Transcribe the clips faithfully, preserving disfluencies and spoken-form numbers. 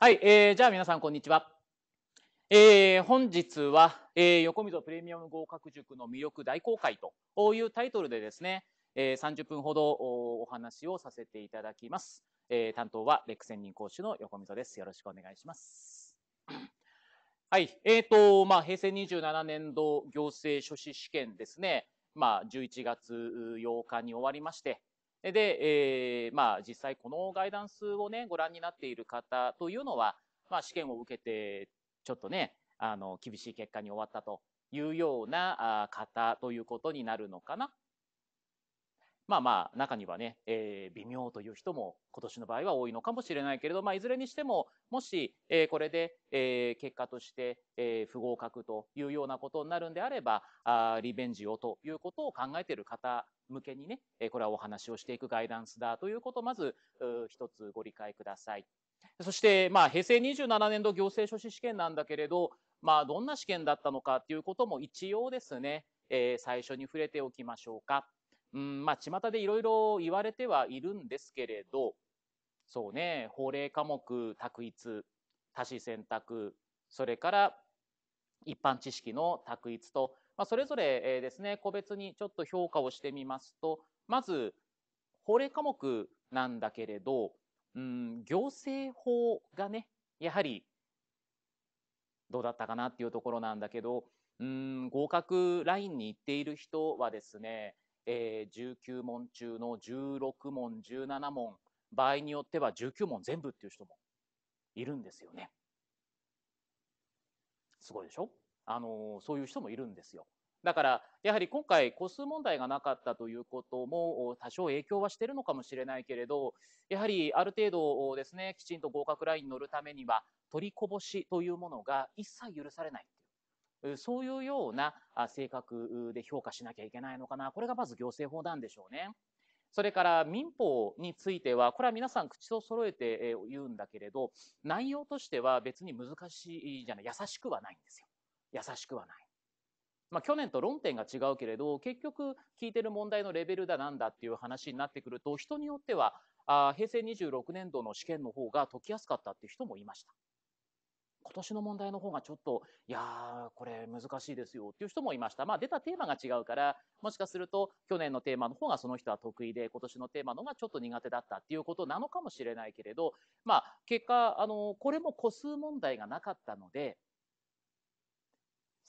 はい、えー、じゃあ皆さんこんにちは。えー、本日は、えー、横溝プレミアム合格塾の魅力大公開というタイトルでですね、えー、さんじゅっぷんほど お, お話をさせていただきます。えー、担当はレック専任講師の横溝です。よろしくお願いします。はい、えーと、まあ、平成にじゅうななねん度行政書士試験ですね、まあ、じゅういちがつようかに終わりまして、で、えー、まあ実際このガイダンスをねご覧になっている方というのは、まあ、試験を受けてちょっとねあの厳しい結果に終わったというような方ということになるのかな。まあまあ中にはね、えー、微妙という人も今年の場合は多いのかもしれないけれど、まあ、いずれにしてももし、えー、これで、えー、結果として、えー、不合格というようなことになるんであれば、あリベンジをということを考えている方向けにね、これはお話をしていくガイダンスだということをまず一つご理解ください。そして、まあ、平成にじゅうななねん度行政書士試験なんだけれど、まあ、どんな試験だったのかということも一応ですね、えー、最初に触れておきましょうか。うん、まあ、巷でいろいろ言われてはいるんですけれど、そうね、法令科目択一、多子選択、それから一般知識の択一と、まあ、それぞれですね、個別にちょっと評価をしてみますと、まず法令科目なんだけれど、うん、行政法がねやはりどうだったかなっていうところなんだけど、うん、合格ラインに行っている人はですね、えー、じゅうきゅうもん中のじゅうろくもん、じゅうななもん、場合によってはじゅうきゅうもん全部っていう人もいるんですよね。すごいでしょ？あのそういう人もいるんですよ。だからやはり今回個数問題がなかったということも多少影響はしてるのかもしれないけれど、やはりある程度ですねきちんと合格ラインに乗るためには取りこぼしというものが一切許されないっていう、そういうような性格で評価しなきゃいけないのかな。これがまず行政法なんでしょうね。それから民法については、これは皆さん口を揃えて言うんだけれど、内容としては別に難しいじゃない、優しくはないんですよ。優しくはない。まあ、去年と論点が違うけれど、結局聞いてる問題のレベルだなんだっていう話になってくると、人によってはあ平成にじゅうろくねん度の試験の方が解きやすかったっていう人もいました。今年の問題の方がちょっといやーこれ難しいですよっていう人もいました。まあ、出たテーマが違うから、もしかすると去年のテーマの方がその人は得意で今年のテーマの方がちょっと苦手だったっていうことなのかもしれないけれど、まあ、結果あのこれも個数問題がなかったので、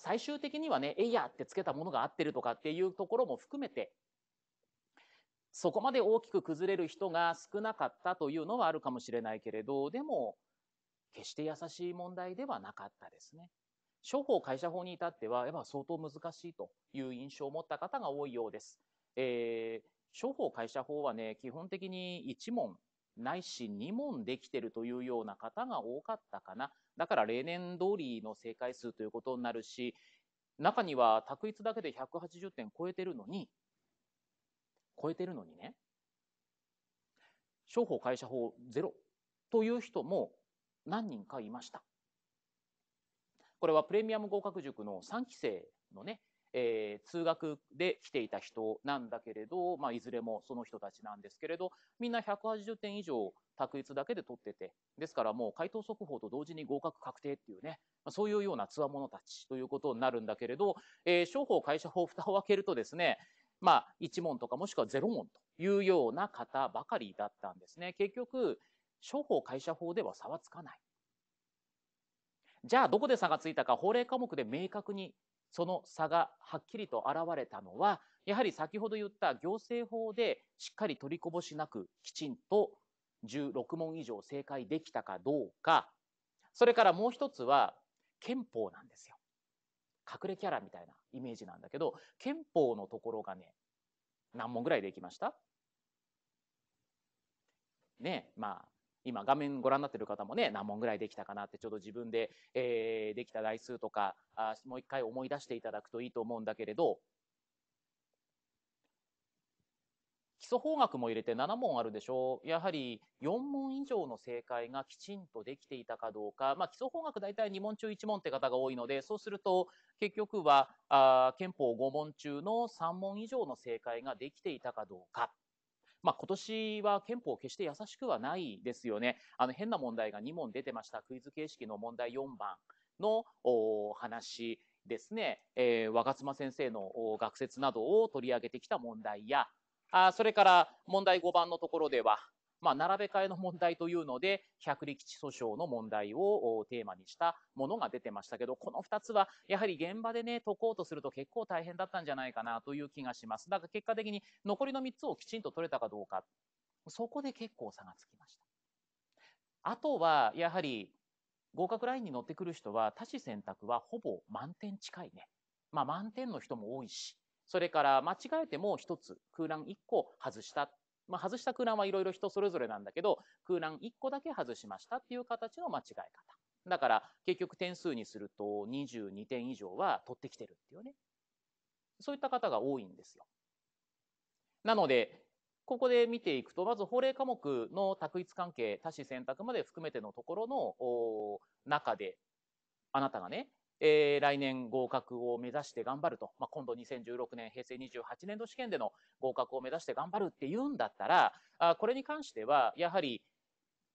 最終的にはね「えいや」ってつけたものが合ってるとかっていうところも含めて、そこまで大きく崩れる人が少なかったというのはあるかもしれないけれど、でも決して優しい問題ではなかったですね。商法会社法に至ってはやっぱ相当難しいという印象を持った方が多いようです。えー、商法会社法はね基本的にいちもんないしにもんできてるというような方が多かったかな。だから例年通りの正解数ということになるし、中には択一だけでひゃくはちじゅってん超えてるのに超えてるのにね商法会社法ゼロという人も何人かいました。これはプレミアム合格塾のさんきせいのね、えー、通学で来ていた人なんだけれど、まあ、いずれもその人たちなんですけれど、みんなひゃくはちじゅってん以上択一だけで取ってて、ですからもう解答速報と同時に合格確定っていうね、そういうような強者たちということになるんだけれど、えー、商法会社法蓋を開けるとですね、まあ、いちもんとかもしくはぜろもんというような方ばかりだったんですね。結局商法会社法では差はつかない。じゃあどこで差がついたか、法令科目で明確にその差がはっきりと現れたのは、やはり先ほど言った行政法でしっかり取りこぼしなくきちんとじゅうろくもん以上正解できたかどうか、それからもう一つは憲法なんですよ。隠れキャラみたいなイメージなんだけど、憲法のところがね何問ぐらいできましたね。まあ今画面ご覧になっている方もね何問ぐらいできたかなって、ちょうど自分で、えー、できた台数とかあもう一回思い出していただくといいと思うんだけれど、基礎法学も入れてななもんあるでしょう。やはりよんもん以上の正解がきちんとできていたかどうか、まあ、基礎法学大体にもん中いちもんって方が多いので、そうすると結局はあ憲法ごもん中のさんもん以上の正解ができていたかどうか。まあ、今年は憲法決して優しくはないですよね。あの変な問題がに問出てました。クイズ形式の問題よんばんのお話ですね、えー、若妻先生の学説などを取り上げてきた問題や、あそれから問題ごばんのところでは、まあ、並べ替えの問題というので百力地訴訟の問題をテーマにしたものが出てましたけど、このふたつはやはり現場でね解こうとすると結構大変だったんじゃないかなという気がします。だから結果的に残りのみっつをきちんと取れたかどうか、そこで結構差がつきました。あとはやはり合格ラインに乗ってくる人は多子選択はほぼ満点近いね、まあ、満点の人も多いし、それから間違えてもひとつ空欄いっこ外した。まあ、外した空欄はいろいろ人それぞれなんだけど、空欄いっこだけ外しましたっていう形の間違え方だから、結局点数にするとにじゅうにてん以上は取ってきてるっていうね、そういった方が多いんですよ。なのでここで見ていくと、まず法令科目の択一関係多子選択まで含めてのところの中で、あなたがねえー、来年合格を目指して頑張ると、まあ、今度にせんじゅうろくねん平成にじゅうはちねん度試験での合格を目指して頑張るっていうんだったら、あこれに関してはやはり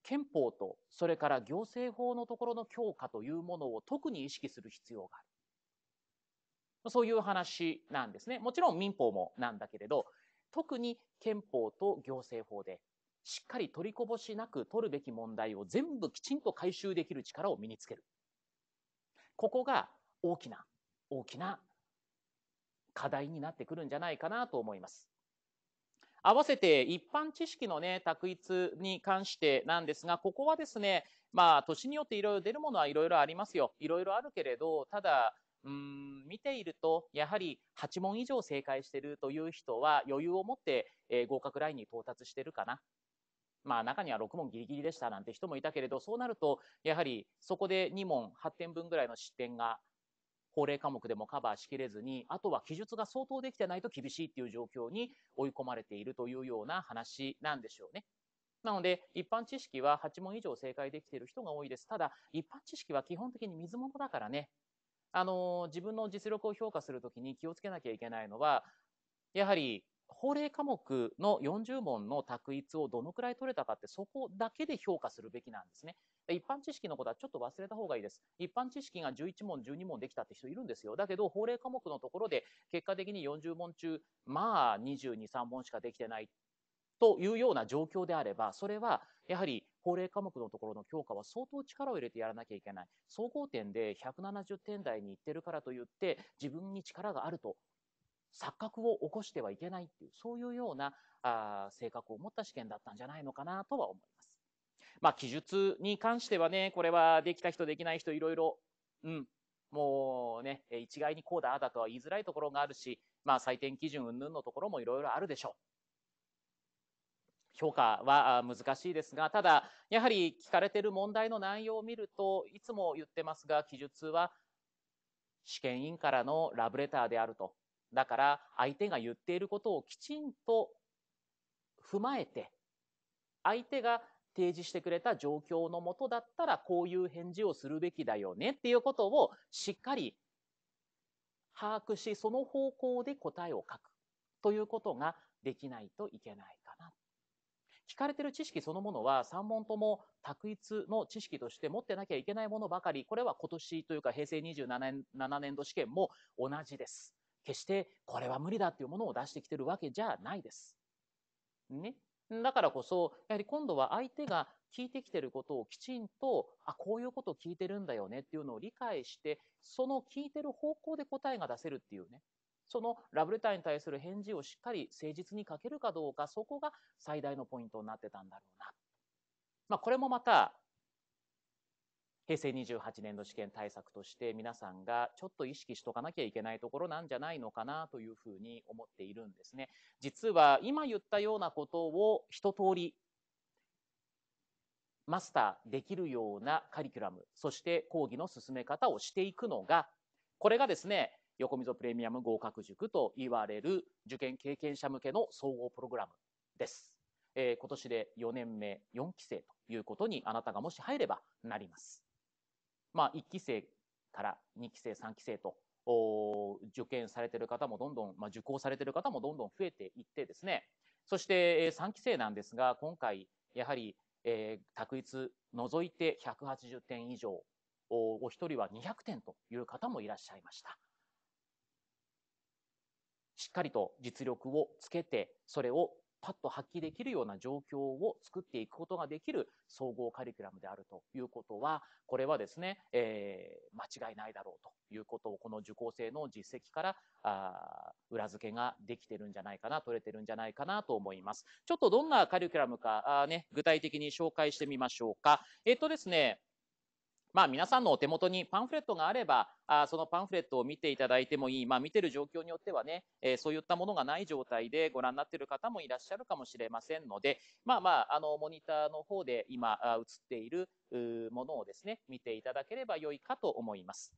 憲法とそれから行政法のところの強化というものを特に意識する必要がある、そういう話なんですね。もちろん民法もなんだけれど、特に憲法と行政法でしっかり取りこぼしなく取るべき問題を全部きちんと回収できる力を身につける。ここが大きな大きな課題になってくるんじゃないかなと思います。合わせて一般知識のね択一に関してなんですが、ここはですね、まあ年によっていろいろ出るものはいろいろありますよ。いろいろあるけれど、ただうーん見ているとやはりはち問以上正解しているという人は余裕を持って合格ラインに到達してるかな。まあ中にはろく問ギリギリでしたなんて人もいたけれど、そうなるとやはりそこでに問はってんぶんぐらいの失点が法令科目でもカバーしきれずに、あとは記述が相当できてないと厳しいっていう状況に追い込まれているというような話なんでしょうね。なので一般知識ははち問以上正解できている人が多いです。ただ一般知識は基本的に水物だからね、あのー、自分の実力を評価するときに気をつけなきゃいけないのは、やはり法令科目のよんじゅう問の択一をどのくらい取れたかって、そこだけで評価するべきなんですね。一般知識のことはちょっと忘れた方がいいです。一般知識がじゅういち問じゅうに問できたって人いるんですよ。だけど法令科目のところで結果的によんじゅう問中まあにじゅうに、さん問しかできてないというような状況であれば、それはやはり法令科目のところの強化は相当力を入れてやらなきゃいけない。総合点でひゃくななじゅってん台にいってるからといって自分に力があると錯覚を起こしてはいけないっていう、そういうようなあ性格を持った試験だったんじゃないのかなとは思います。まあ記述に関してはね、これはできた人できない人いろいろ、うん、もうね一概にこうだあだとは言いづらいところがあるし、まあ採点基準云々のところもいろいろあるでしょう。評価は難しいですが、ただやはり聞かれている問題の内容を見ると、いつも言ってますが記述は試験委員からのラブレターであると。だから相手が言っていることをきちんと踏まえて、相手が提示してくれた状況のもとだったらこういう返事をするべきだよねっていうことをしっかり把握し、その方向で答えを書くということができないといけないかな。聞かれている知識そのものはさん問とも択一の知識として持ってなきゃいけないものばかり。これは今年というか平成にじゅうななねん度試験も同じです。決してこれは無理だっていうものを出してきてるわけじゃないです。ね。だからこそやはり今度は相手が聞いてきてることをきちんと、あ、こういうことを聞いてるんだよねっていうのを理解して、その聞いてる方向で答えが出せるっていうね、そのラブレターに対する返事をしっかり誠実に書けるかどうか、そこが最大のポイントになってたんだろうな。まあ、これもまた平成にじゅうはちねん度試験対策として皆さんがちょっと意識しとかなきゃいけないところなんじゃないのかなというふうに思っているんですね。実は今言ったようなことを一通りマスターできるようなカリキュラム、そして講義の進め方をしていくのが、これがですね横溝プレミアム合格塾といわれる受験経験者向けの総合プログラムです。えー、今年でよねんめよんき生ということにあなたがもし入ればなります。まあ、いっき生からにき生さんき生と受験されている方もどんどん、まあ、受講されている方もどんどん増えていってですね、そしてさんき生なんですが、今回やはり、えー、択一除いてひゃくはちじゅってん以上、お一人はにひゃくてんという方もいらっしゃいました。しっかりと実力をつけて、それをパッと発揮できるような状況を作っていくことができる総合カリキュラムであるということは、これはですね、えー、間違いないだろうということを、この受講生の実績からあ裏付けができてるんじゃないかな、取れてるんじゃないかなと思います。ちょっとどんなカリキュラムか、あね、具体的に紹介してみましょうか。えっとですね、まあ皆さんのお手元にパンフレットがあれば、あそのパンフレットを見ていただいてもいい、まあ、見てる状況によってはね、えー、そういったものがない状態でご覧になっている方もいらっしゃるかもしれませんので、まあまあ、あのモニターの方で今映っているものをですね、見ていただければ良いかと思います。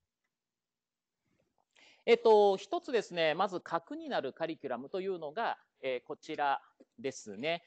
えっと、一つですね、まず核になるカリキュラムというのが、えー、こちらですね。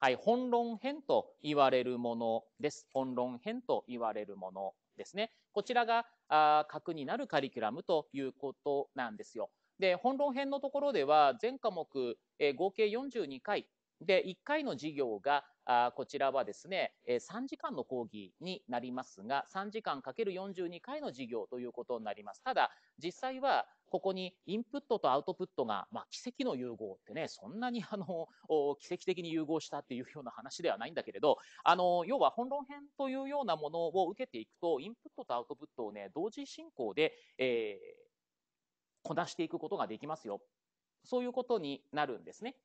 はい、本論編と言われるものです。本論編と言われるものですね。こちらがあ核になるカリキュラムということなんですよ。で、本論編のところでは全科目、えー、合計よんじゅうにかいでいっかいの授業があこちらはですね、えー、さんじかんの講義になりますが、さんじかんかけるよんじゅうにかいの授業ということになります。ただ実際はここにインプットとアウトプットが、まあ、奇跡の融合ってね、そんなにあの奇跡的に融合したっていうような話ではないんだけれど、あの要は本論編というようなものを受けていくと、インプットとアウトプットをね、同時進行で、えー、こなしていくことができますよ。そういうことになるんですね。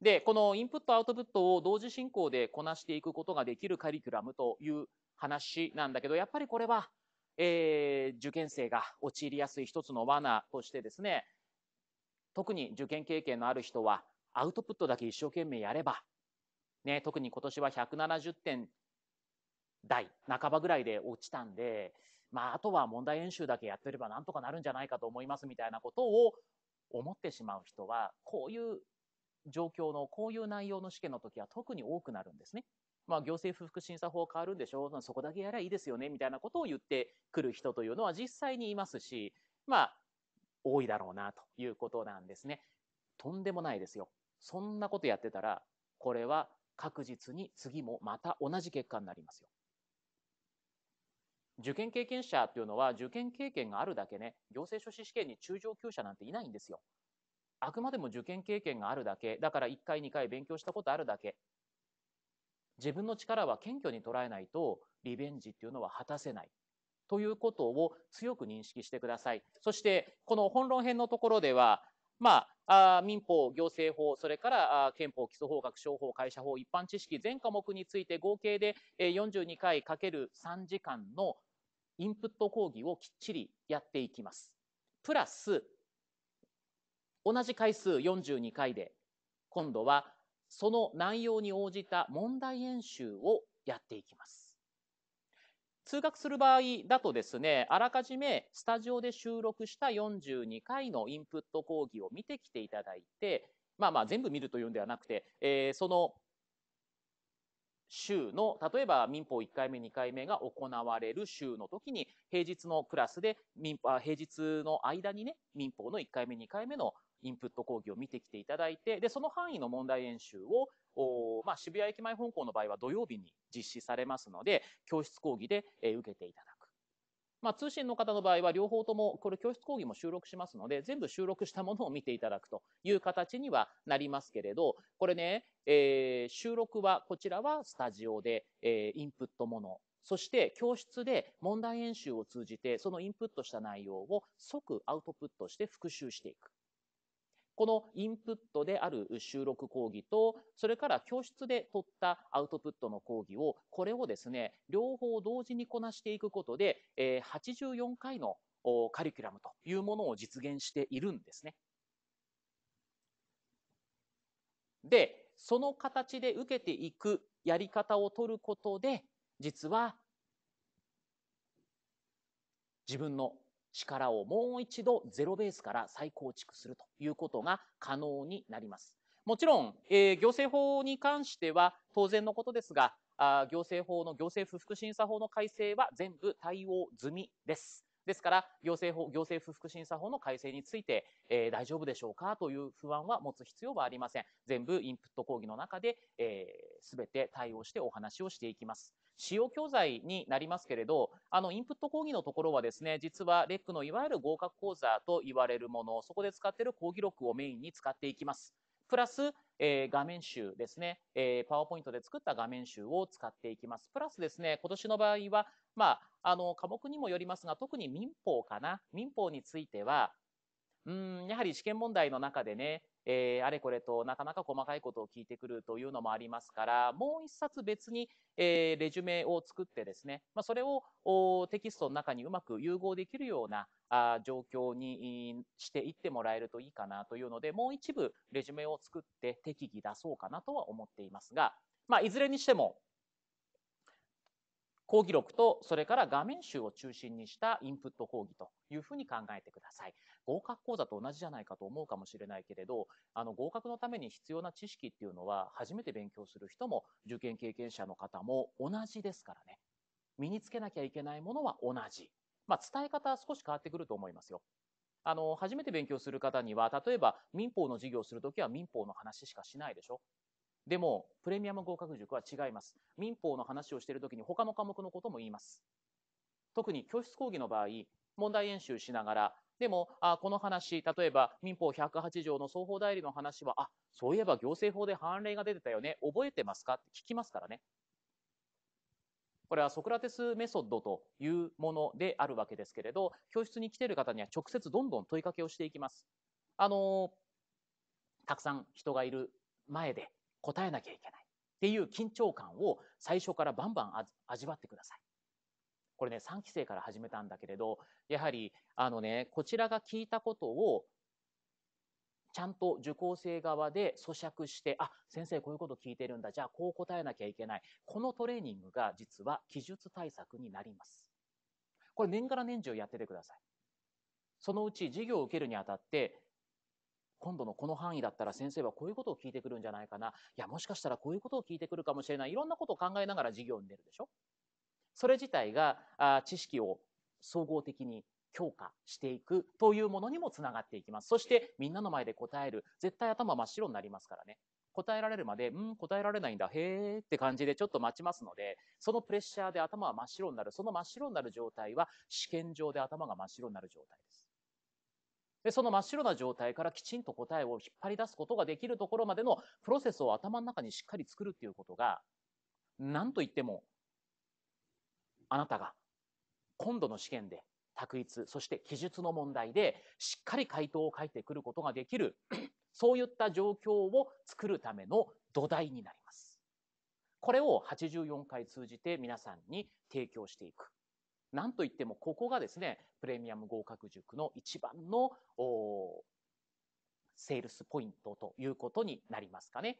で、このインプットアウトプットを同時進行でこなしていくことができるカリキュラムという話なんだけど、やっぱりこれはえー、受験生が陥りやすい一つの罠としてですね、特に受験経験のある人はアウトプットだけ一生懸命やれば、ね、特に今年はひゃくななじゅってんだいなかばぐらいで落ちたんで、まあ、あとは問題演習だけやってればなんとかなるんじゃないかと思いますみたいなことを思ってしまう人は、こういう状況のこういう内容の試験の時は特に多くなるんですね。まあ、行政不服審査法変わるんでしょう、そこだけやればいいですよねみたいなことを言ってくる人というのは実際にいますし、まあ多いだろうなということなんですね。とんでもないですよ。そんなことやってたら、これは確実に次もまた同じ結果になりますよ。受験経験者というのは、受験経験があるだけね、行政書士試験に中上級者なんていないんですよ。あくまでも受験経験があるだけだから、いっかいにかい勉強したことあるだけ、自分の力は謙虚に捉えないとリベンジっていうのは果たせないということを強く認識してください。そしてこの本論編のところでは、まあ、あ民法、行政法、それからあ憲法、基礎法学、商法、会社法、一般知識全科目について合計でよんじゅうにかいかけるさんじかんのインプット講義をきっちりやっていきます。プラス同じ回数よんじゅうにかいで、今度はその内容に応じた問題演習をやっていきます。通学する場合だとですね、あらかじめスタジオで収録したよんじゅうにかいのインプット講義を見てきていただいて、まあまあ全部見るというんではなくて、えー、その週の、例えば民法いっかいめにかいめが行われる週の時に、平日のクラスで民法、平日の間にね、民法のいっかいめにかいめのインプット講義を見てきていただいて、でその範囲の問題演習をお、まあ、渋谷駅前本校の場合は土曜日に実施されますので、教室講義で、えー、受けていただく、まあ、通信の方の場合は両方ともこれ教室講義も収録しますので、全部収録したものを見ていただくという形にはなりますけれど、これね、えー、収録はこちらはスタジオで、えー、インプットもの、そして教室で問題演習を通じてそのインプットした内容を即アウトプットして復習していく。このインプットである収録講義と、それから教室で取ったアウトプットの講義を、これをですね、両方同時にこなしていくことで、はちじゅうよんかいのカリキュラムというものを実現しているんですね。で、その形で受けていくやり方を取ることで、実は自分の力をもう一度ゼロベースから再構築するということが可能になります。もちろん、えー、行政法に関しては当然のことですが、あ行政法の行政不服審査法の改正は全部対応済みです。ですから、行政法、行政不服審査法の改正について、えー、大丈夫でしょうかという不安は持つ必要はありません。全部インプット講義の中で、えー、全て対応してお話をしていきます。使用教材になりますけれど、あの、インプット講義のところはですね、実はレックのいわゆる合格講座と言われるもの、そこで使っている講義録をメインに使っていきます。プラス、えー、画面集ですね、えー、パワーポイントで作った画面集を使っていきます。プラスですね、今年の場合は、まあ、あの、科目にもよりますが、特に民法かな。民法については、うーん、やはり試験問題の中でね、えー、あれこれとなかなか細かいことを聞いてくるというのもありますから、もう一冊別に、えー、レジュメを作ってですね、まあ、それをテキストの中にうまく融合できるようなあ状況にしていってもらえるといいかなというので、もう一部レジュメを作って適宜出そうかなとは思っていますが、まあ、いずれにしても、講義録とそれから画面集を中心にしたインプット講義というふうに考えてください。合格講座と同じじゃないかと思うかもしれないけれど、あの合格のために必要な知識っていうのは初めて勉強する人も受験経験者の方も同じですからね。身につけなきゃいけないものは同じ。まあ、伝え方は少し変わってくると思いますよ。あの初めて勉強する方には、例えば民法の授業をするときは民法の話しかしないでしょ。でも、プレミアム合格塾は違います。民法の話をしているときに他の科目のことも言います。特に教室講義の場合、問題演習しながら、でも、あこの話、例えば民法ひゃくはち条の双方代理の話は、あ、そういえば行政法で判例が出てたよね、覚えてますかって聞きますからね。これはソクラテスメソッドというものであるわけですけれど、教室に来ている方には直接どんどん問いかけをしていきます。あの、たくさん人がいる前で、答えなきゃいけないっていう緊張感を最初からバンバン味わってください。これね、さんき生から始めたんだけれど、やはりあのね、こちらが聞いたことをちゃんと受講生側で咀嚼して、あ、先生こういうこと聞いてるんだ、じゃあこう答えなきゃいけない。このトレーニングが実は記述対策になります。これ年がら年中やっててください。そのうち授業を受けるにあたって、今度のこの範囲だったら先生はこういうことを聞いてくるんじゃないかな。いや、もしかしたらこういうことを聞いてくるかもしれない。いろんなことを考えながら授業に出るでしょ。それ自体が知識を総合的に強化していくというものにもつながっていきます。そしてみんなの前で答える。絶対頭真っ白になりますからね。答えられるまで、うん、答えられないんだ。へーって感じでちょっと待ちますので、そのプレッシャーで頭は真っ白になる。その真っ白になる状態は試験上で頭が真っ白になる状態です。でその真っ白な状態からきちんと答えを引っ張り出すことができるところまでのプロセスを頭の中にしっかり作るということが、何と言ってもあなたが今度の試験で択一、そして記述の問題でしっかり回答を書いてくることができる、そういった状況を作るための土台になります。これをはちじゅうよんかい通じて皆さんに提供していく。なんといってもここがですね、プレミアム合格塾の一番のセールスポイントということになりますかね。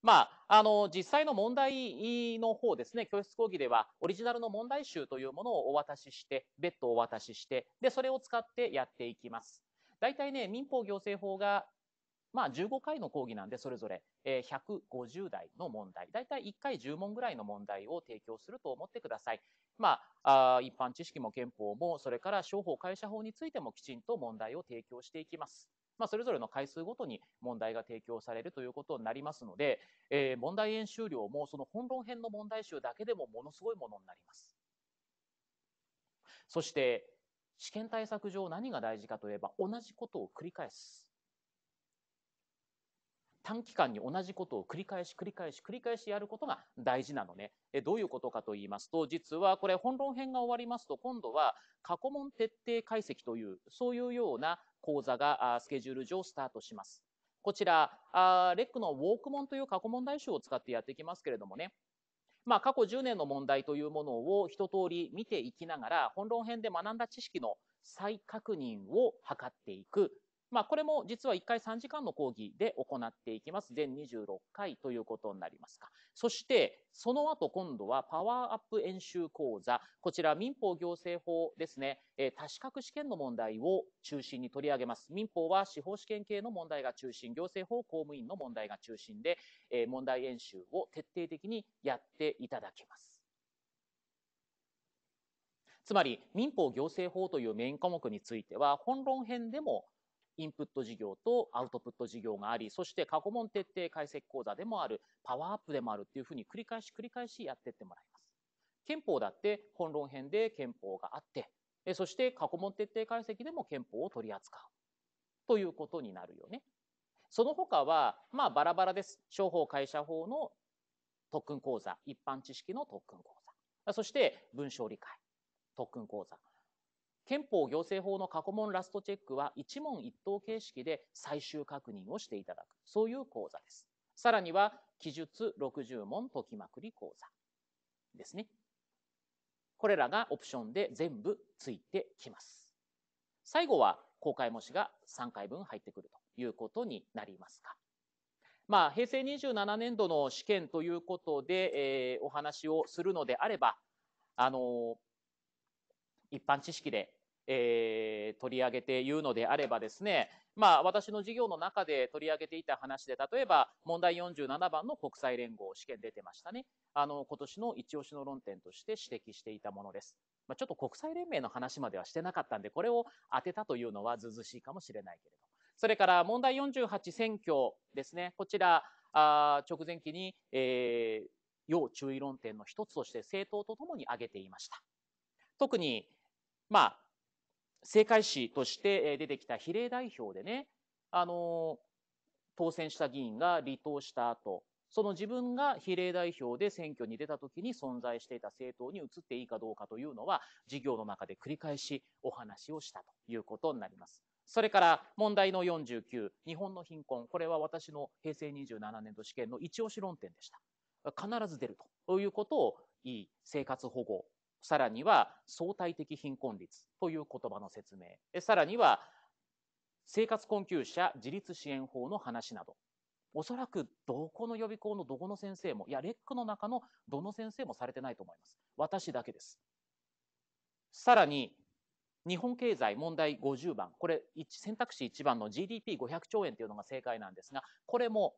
まあ、あの、実際の問題の方ですね、教室講義ではオリジナルの問題集というものをお渡しして、別途お渡しして、で、それを使ってやっていきます。大体ね、民法行政法が、まあ、じゅうごかいの講義なんで、それぞれひゃくごじゅう題の問題、大体いっかいじゅう問ぐらいの問題を提供すると思ってください。まあ、あ一般知識も憲法も、それから商法会社法についてもきちんと問題を提供していきます。まあ、それぞれの回数ごとに問題が提供されるということになりますので、えー、問題演習量もその本論編の問題集だけでもものすごいものになります。そして、試験対策上何が大事かといえば、同じことを繰り返す。短期間に同じことを繰り返し繰り返し繰り返しやることが大事なのね。え、どういうことかと言いますと、実はこれ本論編が終わりますと、今度は過去問徹底解析という、そういうような講座がスケジュール上スタートします。こちら、あレックのウォーク問という過去問題集を使ってやっていきますけれどもね。まあ、過去じゅうねんの問題というものを一通り見ていきながら、本論編で学んだ知識の再確認を図っていく。まあ、これも実はいっかいさんじかんの講義で行っていきます。全にじゅうろっかいということになりますか。そして、その後今度はパワーアップ演習講座。こちら民法行政法ですね。えー、多資格試験の問題を中心に取り上げます。民法は司法試験系の問題が中心、行政法公務員の問題が中心で、えー、問題演習を徹底的にやっていただきます。つまり民法行政法というメイン科目については本論編でもインプット事業とアウトプット事業があり、そして過去問徹底解析講座でもある、パワーアップでもあるっていうふうに繰り返し繰り返しやってってもらいます。憲法だって本論編で憲法があって、そして過去問徹底解析でも憲法を取り扱うということになるよね。その他はまあバラバラです。商法会社法の特訓講座、一般知識の特訓講座、そして文章理解特訓講座、憲法行政法の過去問ラストチェックは一問一答形式で最終確認をしていただく、そういう講座です。さらには記述ろくじゅう問解きまくり講座ですね。これらがオプションで全部ついてきます。最後は公開模試がさんかいぶん入ってくるということになりますが、まあ、平成にじゅうななねん度の試験ということで、えー、お話をするのであれば、あのー、一般知識で、えー、取り上げて言うのであればですね、まあ、私の授業の中で取り上げていた話で、例えば問題よんじゅうななばんの国際連合試験出てましたね。あの今年の一押しの論点として指摘していたものです。まあ、ちょっと国際連盟の話まではしてなかったんで、これを当てたというのはずうずしいかもしれないけれど、それから問題よんじゅうはち選挙ですね。こちらあ直前期に、えー、要注意論点の一つとして政党とともに挙げていました。特にまあ政界史として出てきた比例代表でね、あの当選した議員が離党した後、その自分が比例代表で選挙に出た時に存在していた政党に移っていいかどうかというのは、授業の中で繰り返しお話をしたということになります。それから問題のよんじゅうきゅう、日本の貧困。これは私の平成にじゅうななねん度試験の一押し論点でした。必ず出るということをいい生活保護。さらには相対的貧困率という言葉の説明。さらには生活困窮者自立支援法の話など。おそらくどこの予備校のどこの先生も、いやレックの中のどの先生もされてないと思います。私だけです。さらに日本経済問題ごじゅうばん、これ選択肢いちばんの ジーディーピーごひゃくちょうえんというのが正解なんですが、これも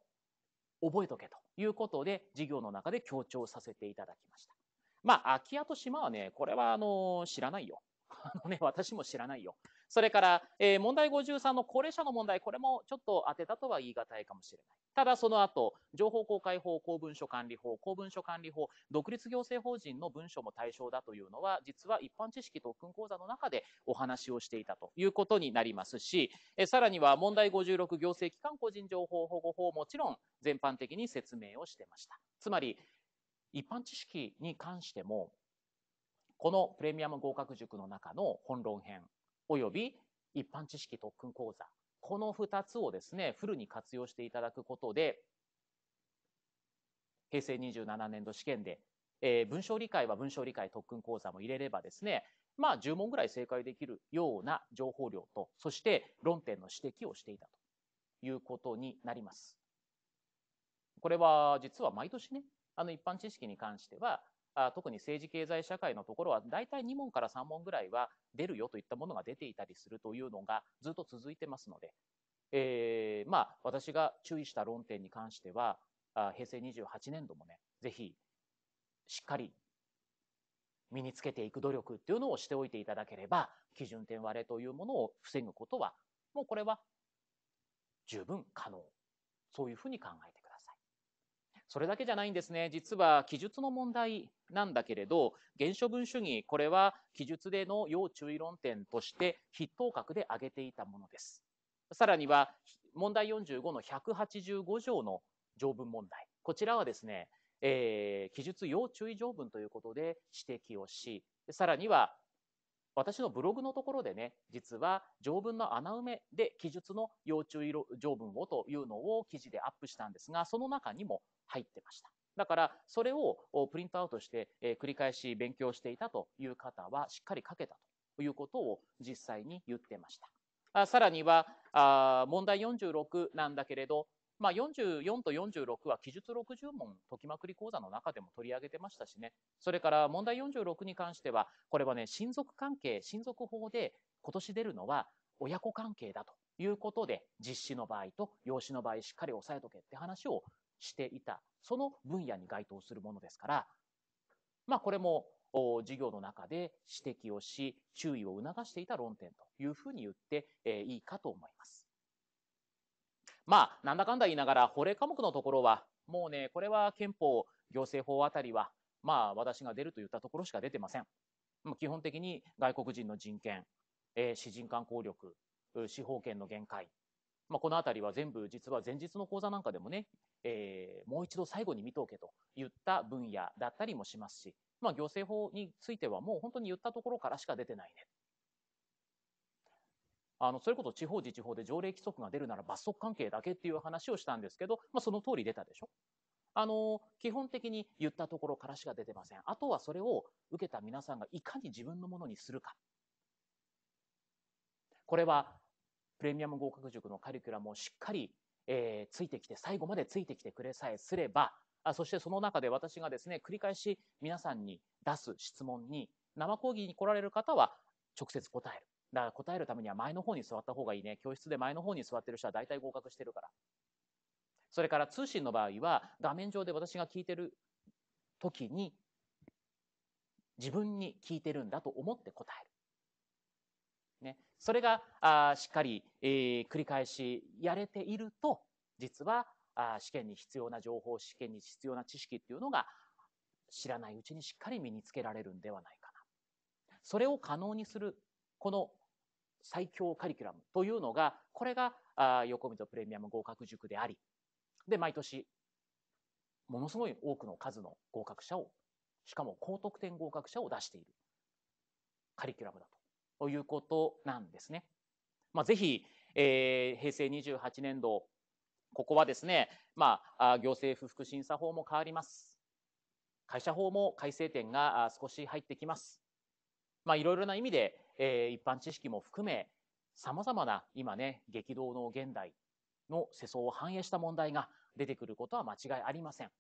覚えとけということで授業の中で強調させていただきました。まあ空き家と島はね、これはあの知らないよあのね、私も知らないよ。それから、えー、問題ごじゅうさんの高齢者の問題、これもちょっと当てたとは言い難いかもしれない。ただその後、情報公開法、公文書管理法、公文書管理法、独立行政法人の文書も対象だというのは、実は一般知識特訓講座の中でお話をしていたということになりますし、えー、さらには問題ごじゅうろく、行政機関個人情報保護法、もちろん全般的に説明をしてました。つまり、一般知識に関しても、このプレミアム合格塾の中の本論編および一般知識特訓講座、このふたつをですねフルに活用していただくことで、平成にじゅうななねん度試験で、えー、文章理解は文章理解特訓講座も入れればですね、まあじゅう問ぐらい正解できるような情報量と、そして論点の指摘をしていたということになります。これは実は毎年ね、あの一般知識に関しては特に政治経済社会のところは大体に問からさん問ぐらいは出るよといったものが出ていたりするというのがずっと続いてますので、えー、まあ私が注意した論点に関しては平成にじゅうはちねん度もね、ぜひしっかり身につけていく努力っていうのをしておいていただければ、基準点割れというものを防ぐことはもうこれは十分可能、そういうふうに考えてください。それだけじゃないんですね。実は記述の問題なんだけれど、原初文主義、これは記述での要注意論点として筆頭格で挙げていたものです。さらには問題よんじゅうごのひゃくはちじゅうご条の条文問題、こちらはですね、えー、記述要注意条文ということで指摘をし、さらには私のブログのところでね、実は条文の穴埋めで記述の要注意条文をというのを記事でアップしたんですが、その中にも入ってました。だからそれをプリントアウトして繰り返し勉強していたという方はしっかり書けたということを実際に言ってました。さらには問題よんじゅうろくなんだけれど、まあ、よんじゅうよんとよんじゅうろくは記述ろくじゅう問解きまくり講座の中でも取り上げてましたしね。それから問題よんじゅうろくに関しては、これはね、親族関係、親族法で今年出るのは親子関係だということで、実施の場合と養子の場合しっかり押さえとけって話をしていた、その分野に該当するものですから、まあこれも授業の中で指摘をし、注意を促していた論点というふうに言って、えー、いいかと思います。まあ、なんだかんだ言いながら、法令科目のところは、もうね、これは憲法、行政法あたりは、まあ、私が出るといったところしか出てません。基本的に外国人の人権、えー、私人間効力、司法権の限界、まあ、このあたりは全部実は前日の講座なんかでもね、えー、もう一度最後に見ておけといった分野だったりもしますし、まあ、行政法についてはもう本当に言ったところからしか出てないね。あのそれこそ地方自治法で条例規則が出るなら罰則関係だけっていう話をしたんですけど、まあ、その通り出たでしょ。あの基本的に言ったところからしか出てません。あとはそれを受けた皆さんがいかに自分のものにするか。これはプレミアム合格塾のカリキュラムをしっかり、えー、ついてきて、最後までついてきてくれさえすれば、あそしてその中で私がですね、繰り返し皆さんに出す質問に、生講義に来られる方は直接答える。だから答えるためには前の方に座った方がいいね。教室で前の方に座ってる人は大体合格してるから。それから通信の場合は、画面上で私が聞いてる時に、自分に聞いてるんだと思って答える。ね、それがあしっかり、えー、繰り返しやれていると、実はあ試験に必要な情報、試験に必要な知識っていうのが知らないうちにしっかり身につけられるんではないかな。それを可能にするこの最強カリキュラムというのが、これがあ横溝プレミアム合格塾であり、で毎年ものすごい多くの数の合格者を、しかも高得点合格者を出しているカリキュラムだと。ということなんですね。まあ、ぜひ、えー、へいせいにじゅうはちねんど、ここはですね、まあ、行政不服審査法も変わります。会社法も改正点が少し入ってきます。まあ、いろいろな意味で、えー、一般知識も含め、様々な今ね、激動の現代の世相を反映した問題が出てくることは間違いありません。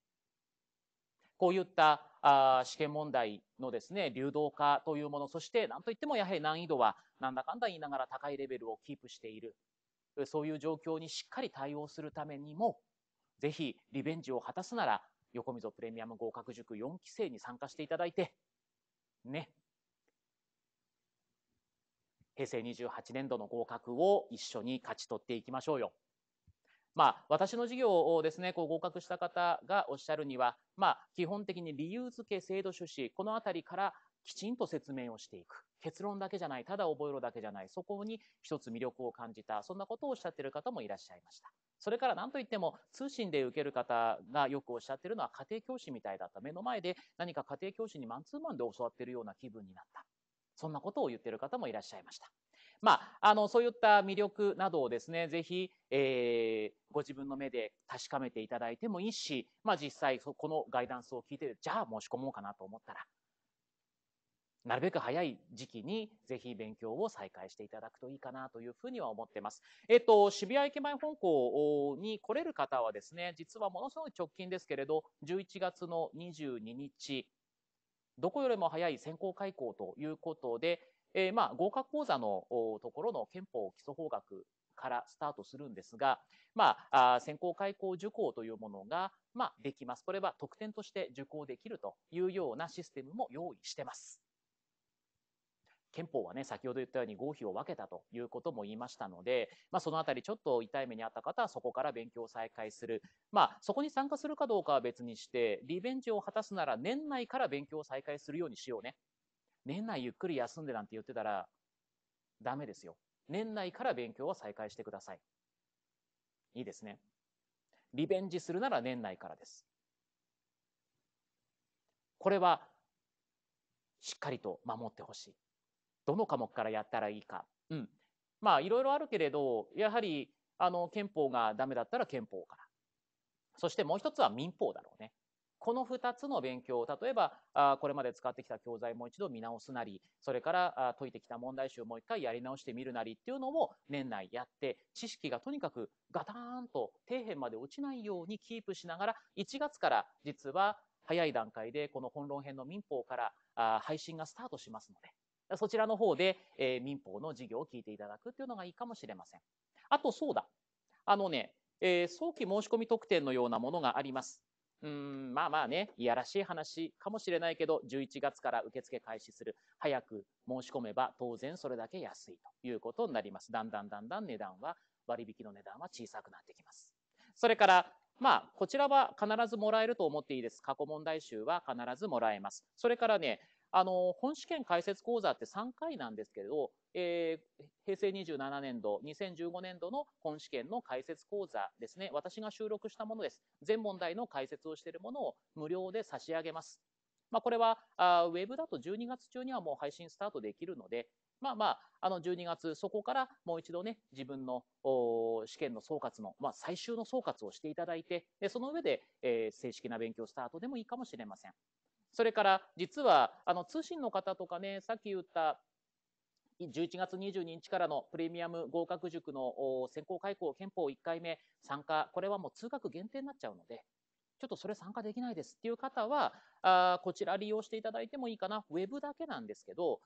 こういったあ試験問題のですね、流動化というもの、そして何といってもやはり難易度はなんだかんだ言いながら高いレベルをキープしている、そういう状況にしっかり対応するためにも、ぜひリベンジを果たすなら、横溝プレミアム合格塾よんきせいに参加していただいて、ね、へいせいにじゅうはちねんどの合格を一緒に勝ち取っていきましょうよ。まあ、私の授業をですね、こう合格した方がおっしゃるには、まあ、基本的に理由付け、制度趣旨、このあたりからきちんと説明をしていく。結論だけじゃない、ただ覚えろだけじゃない、そこに一つ魅力を感じた、そんなことをおっしゃっている方もいらっしゃいました。それから何といっても、通信で受ける方がよくおっしゃっているのは、家庭教師みたいだった。目の前で何か家庭教師にマンツーマンで教わっているような気分になった。そんなことを言っている方もいらっしゃいました。まあ、あのそういった魅力などをですね、ぜひ、えー、ご自分の目で確かめていただいてもいいし、まあ、実際このガイダンスを聞いて、じゃあ申し込もうかなと思ったら、なるべく早い時期にぜひ勉強を再開していただくといいかなというふうには思っています。えっと、渋谷駅前本校に来れる方はですね、実はものすごい直近ですけれど、じゅういちがつのにじゅうににち、どこよりも早い選考開講ということで、えー、まあ合格講座のところの憲法基礎法学からスタートするんですが、まあ、選考開講受講というものが、まあ、できます。これは特典として受講できるというようなシステムも用意してます。憲法はね、先ほど言ったように合否を分けたということも言いましたので、まあ、そのあたりちょっと痛い目にあった方はそこから勉強を再開する。まあ、そこに参加するかどうかは別にして、リベンジを果たすなら年内から勉強を再開するようにしようね。年内ゆっくり休んでなんて言ってたらダメですよ。年内から勉強を再開してください。いいですね。リベンジするなら年内からです。これはしっかりと守ってほしい。どの科目からやったらいいか。うん。まあ、いろいろあるけれど、やはり、あの、憲法がダメだったら憲法から。そしてもう一つは民法だろうね。このふたつの勉強を、例えば、あこれまで使ってきた教材もう一度見直すなり、それからあ解いてきた問題集をもう一回やり直してみるなりっていうのを年内やって、知識がとにかくガターンと底辺まで落ちないようにキープしながら、いちがつから実は早い段階でこの本論編の民法からあ配信がスタートしますので、そちらの方で、えー、民法の授業を聞いていただくっていうのがいいかもしれません。あと、そうだ。あのね、えー、早期申し込み特典のようなものがあります。うーん、まあまあね、いやらしい話かもしれないけど、じゅういちがつから受付開始する。早く申し込めば当然それだけ安いということになります。だんだんだんだん値段は、割引の値段は小さくなってきます。それから、まあ、こちらは必ずもらえると思っていいです。過去問題集は必ずもらえます。それからね、あの、本試験解説講座ってさんかいなんですけれど、えー、へいせいにじゅうななねんど、にせんじゅうごねんどの本試験の解説講座ですね。私が収録したものです。全問題の解説をしているものを無料で差し上げます。まあ、これは、あ、ウェブだとじゅうにがつ中にはもう配信スタートできるので、まあまあ、あのじゅうにがつ、そこからもう一度ね、自分の試験の総括の、まあ、最終の総括をしていただいて、でその上で、えー、正式な勉強スタートでもいいかもしれません。それから、実は、あの、通信の方とかね、さっき言った、じゅういちがつにじゅうににちからのプレミアム合格塾の選考会考憲法いっかいめ参加、これはもう通学限定になっちゃうので、ちょっとそれ参加できないですっていう方は、あ、こちら利用していただいてもいいかな。ウェブだけなんですけど、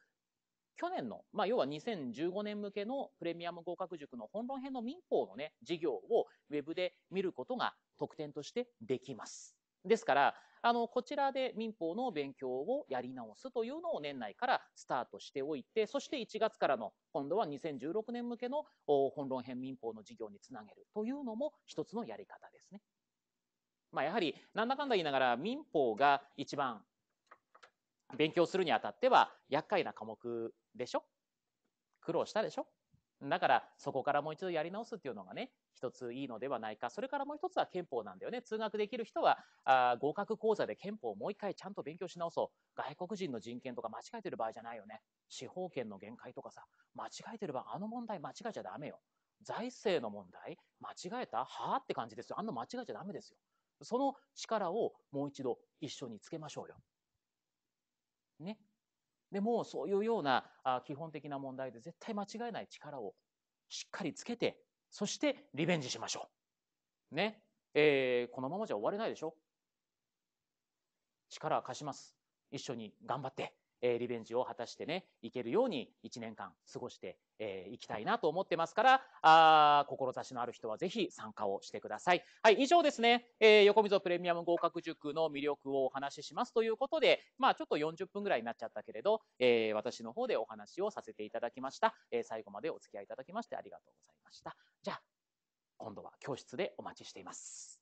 去年の、まあ、要はにせんじゅうごねん向けのプレミアム合格塾の本論編の民法のね、授業をウェブで見ることが特典としてできます。ですから、あの、こちらで民法の勉強をやり直すというのを年内からスタートしておいて、そしていちがつからの、今度はにせんじゅうろくねん向けの本論編民法の授業につなげるというのも一つのやり方ですね。まあ、やはり、なんだかんだ言いながら民法が一番勉強するにあたっては厄介な科目でしょ？苦労したでしょ？だから、そこからもう一度やり直すっていうのがね、一ついいのではないか。それからもう一つは憲法なんだよね。通学できる人は、あ、合格講座で憲法をもう一回ちゃんと勉強し直そう。外国人の人権とか間違えてる場合じゃないよね。司法権の限界とかさ、間違えてる場合、あの問題間違えちゃダメよ。財政の問題、間違えた？はあ？って感じですよ。あんな間違えちゃダメですよ。その力をもう一度一緒につけましょうよ。ね。でも、そういうような基本的な問題で絶対間違えない力をしっかりつけて、そしてリベンジしましょう。ね。えー、このままじゃ終われないでしょ。力は貸します。一緒に頑張って、えー、リベンジを果たしてね、いけるようにいちねんかん過ごしてい、えー、きたいなと思ってますから、あ、志のある人はぜひ参加をしてください。はい、以上ですね、えー、横溝プレミアム合格塾の魅力をお話ししますということで、まあちょっとよんじゅっぷんぐらいになっちゃったけれど、えー、私の方でお話をさせていただきました。えー、最後までお付き合いいただきましてありがとうございました。じゃあ、今度は教室でお待ちしています。